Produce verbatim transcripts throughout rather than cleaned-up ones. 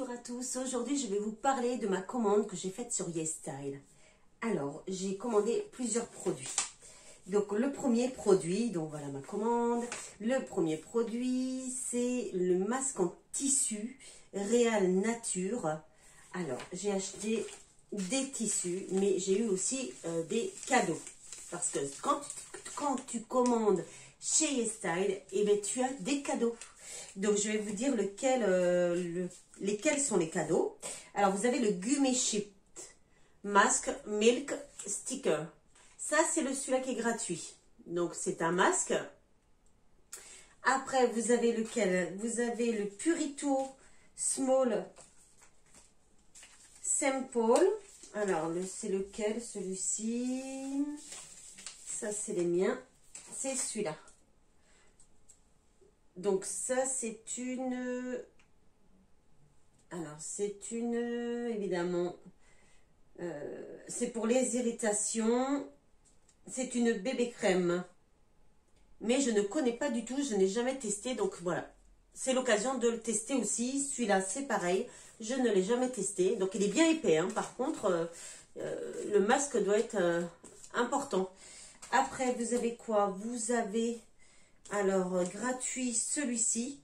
Bonjour à tous, aujourd'hui je vais vous parler de ma commande que j'ai faite sur YesStyle. Alors, j'ai commandé plusieurs produits. Donc le premier produit, donc voilà ma commande. Le premier produit, c'est le masque en tissu Real Nature. Alors, j'ai acheté des tissus, mais j'ai eu aussi euh, des cadeaux. Parce que quand, quand tu commandes chez YesStyle, eh bien, tu as des cadeaux. Donc, je vais vous dire lequel, euh, le, lesquels sont les cadeaux. Alors, vous avez le Gumi Ship, masque, milk, sticker. Ça, c'est le celui-là qui est gratuit. Donc, c'est un masque. Après, vous avez lequel? Vous avez le Purito Small Sample. Alors, le, c'est lequel? Celui-ci. Ça, c'est les miens. C'est celui-là. Donc ça c'est une, alors c'est une, évidemment, euh, c'est pour les irritations, c'est une bébé crème, mais je ne connais pas du tout, je n'ai jamais testé, donc voilà, c'est l'occasion de le tester aussi. Celui-là c'est pareil, je ne l'ai jamais testé, donc il est bien épais, hein. Par contre, euh, euh, le masque doit être euh, important. Après vous avez quoi? Vous avez... Alors, euh, gratuit, celui-ci.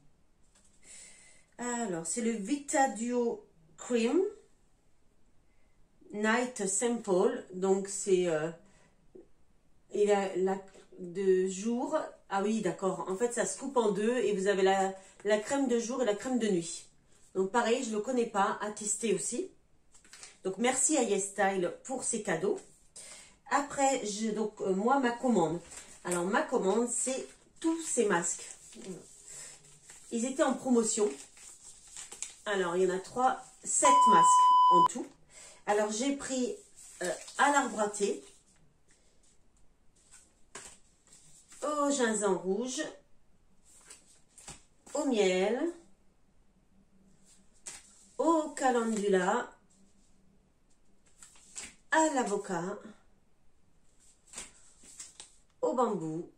Alors, c'est le Vita Duo Cream Night Sample. Donc, c'est... Euh, il a la de jour. Ah oui, d'accord. En fait, ça se coupe en deux et vous avez la, la crème de jour et la crème de nuit. Donc, pareil, je ne le connais pas. À tester aussi. Donc, merci à YesStyle pour ces cadeaux. Après, je, donc, euh, moi, ma commande. Alors, ma commande, c'est... tous ces masques, ils étaient en promotion. Alors il y en a trois, sept masques en tout. Alors j'ai pris euh, à l'arbre à thé, au gingembre rouge, au miel, au calendula, à l'avocat, au bambou,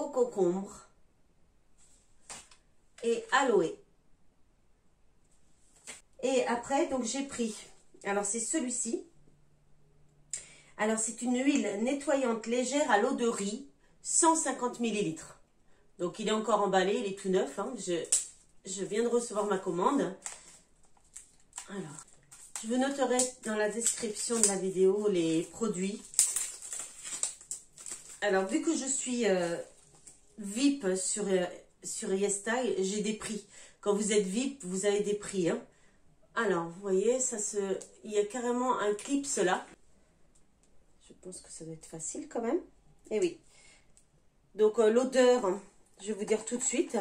au concombre et aloe. Et après donc j'ai pris, alors c'est celui-ci, alors c'est une huile nettoyante légère à l'eau de riz, cent cinquante millilitres. Donc il est encore emballé, il est tout neuf, hein. je, je viens de recevoir ma commande. Alors je vous noterai dans la description de la vidéo les produits. Alors vu que je suis euh, V I P sur, sur YesStyle, j'ai des prix. Quand vous êtes V I P, vous avez des prix, hein. Alors, vous voyez, ça se... il y a carrément un clip, là. Je pense que ça doit être facile quand même. Et oui. Donc, euh, l'odeur, hein, je vais vous dire tout de suite.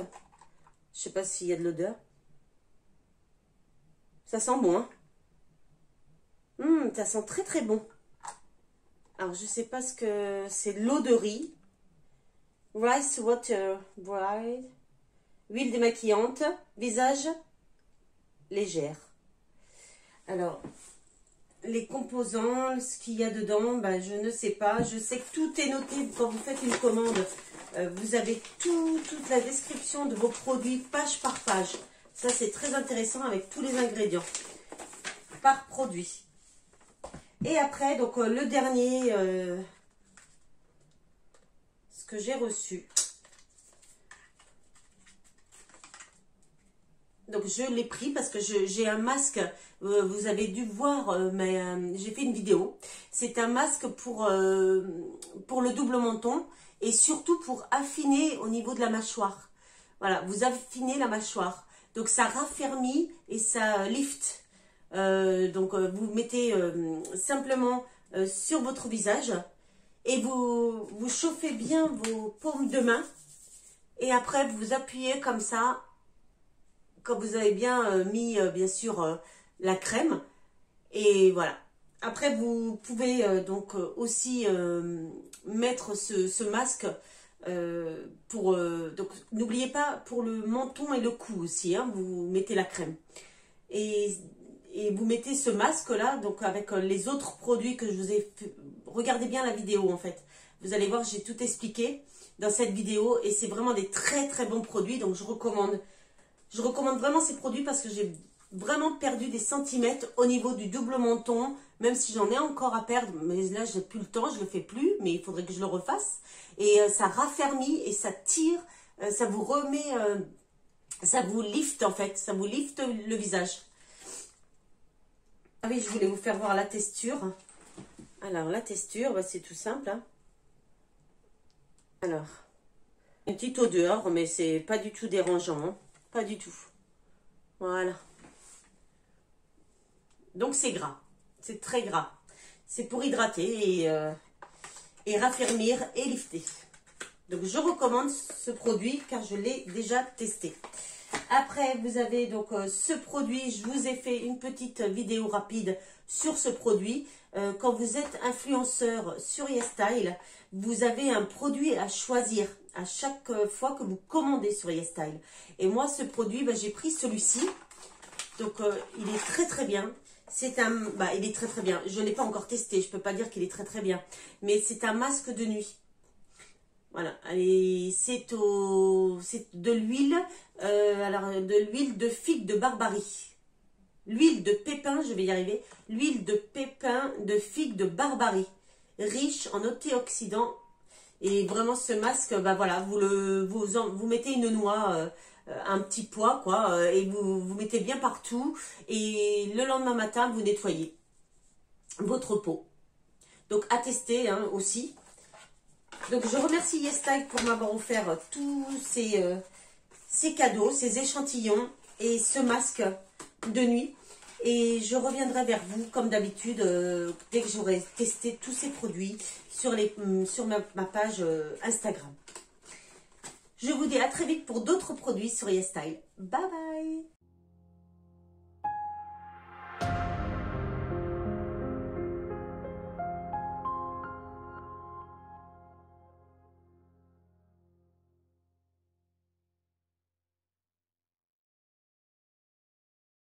Je sais pas s'il y a de l'odeur. Ça sent bon, hein. Mmh, ça sent très, très bon. Alors, je sais pas ce que... c'est l'eau de riz. Rice Water Bride, huile démaquillante, visage légère. Alors, les composants, ce qu'il y a dedans, ben, je ne sais pas. Je sais que tout est noté quand vous faites une commande. Euh, vous avez tout, toute la description de vos produits, page par page. Ça, c'est très intéressant avec tous les ingrédients, par produit. Et après, donc euh, le dernier... Euh, que j'ai reçu, donc je l'ai pris parce que j'ai un masque, euh, vous avez dû voir, euh, mais euh, j'ai fait une vidéo, c'est un masque pour euh, pour le double menton et surtout pour affiner au niveau de la mâchoire. Voilà, vous affinez la mâchoire, donc ça raffermit et ça lift, euh, donc euh, vous mettez euh, simplement euh, sur votre visage. Et vous, vous chauffez bien vos paumes de main. Et après, vous appuyez comme ça. Quand vous avez bien euh, mis, euh, bien sûr, euh, la crème. Et voilà. Après, vous pouvez euh, donc euh, aussi euh, mettre ce, ce masque. Euh, pour euh, donc n'oubliez pas, pour le menton et le cou aussi, hein, vous mettez la crème. Et... Et vous mettez ce masque-là, donc avec les autres produits que je vous ai... Regardez bien la vidéo, en fait. Vous allez voir, j'ai tout expliqué dans cette vidéo. Et c'est vraiment des très, très bons produits. Donc, je recommande. Je recommande vraiment ces produits parce que j'ai vraiment perdu des centimètres au niveau du double menton, même si j'en ai encore à perdre, mais là j'ai plus le temps, je le fais plus, mais il faudrait que je le refasse. Et euh, ça raffermit et ça tire, euh, ça vous remet, euh, ça vous lift en fait, ça vous lift le visage. Ah oui, je voulais vous faire voir la texture. Alors la texture, bah, c'est tout simple, hein. Alors, une petite odeur, mais c'est pas du tout dérangeant, hein. Pas du tout. Voilà. Donc c'est gras, c'est très gras. C'est pour hydrater et, euh, et raffermir et lifter. Donc je recommande ce produit car je l'ai déjà testé. Après vous avez donc euh, ce produit, je vous ai fait une petite vidéo rapide sur ce produit. Euh, quand vous êtes influenceur sur YesStyle, vous avez un produit à choisir à chaque fois que vous commandez sur YesStyle. Et moi ce produit, bah, j'ai pris celui-ci. Donc euh, il est très très bien. C'est un, bah, il est très très bien. Je ne l'ai pas encore testé, je ne peux pas dire qu'il est très très bien. Mais c'est un masque de nuit. Voilà, c'est de l'huile, euh, alors de l'huile de figue de Barbarie. L'huile de pépin, je vais y arriver. L'huile de pépin de figue de Barbarie, riche en antioxydants. Et vraiment ce masque, bah voilà, vous le, vous, en, vous mettez une noix, euh, un petit pois quoi, euh, et vous vous mettez bien partout. Et le lendemain matin, vous nettoyez votre peau. Donc à tester hein, aussi. Donc je remercie YesStyle pour m'avoir offert tous ces, euh, ces cadeaux, ces échantillons et ce masque de nuit. Et je reviendrai vers vous comme d'habitude euh, dès que j'aurai testé tous ces produits sur, les, sur ma, ma page euh, Instagram. Je vous dis à très vite pour d'autres produits sur YesStyle. Bye bye!